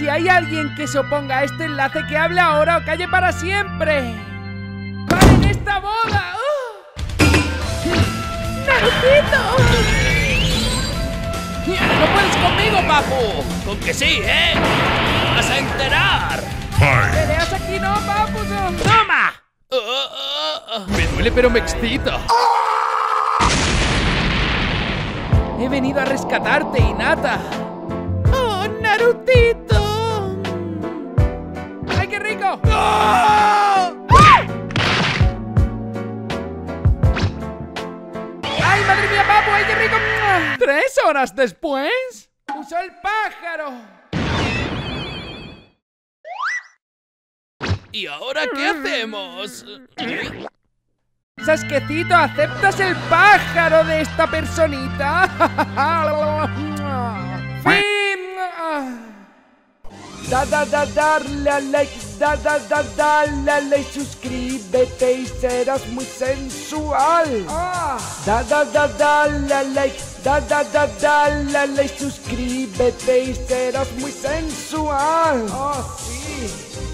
Si hay alguien que se oponga a este enlace, que hable ahora o calle para siempre. ¡Paren esta boda! ¡Naruto! ¡No puedes conmigo, Papu! ¡Con que sí, eh! ¡Te vas a enterar! ¡Peleas aquí no, Papu! No. ¡Toma! Me duele pero me excita. He venido a rescatarte, Hinata. ¡Oh, Narutito! ¡Ay, qué rico! ¡Oh! ¡Ah! ¡Ay, madre mía, Papu! ¡Ay, qué rico! 3 horas después... ¡Usó el pájaro! ¿Y ahora qué hacemos? Sasquecito, ¿aceptas el pájaro de esta personita? ¡Fin! Darle a like, dale like, suscríbete y serás muy sensual. Dale a like, dale like, suscríbete y serás muy sensual. ¡Oh, sí!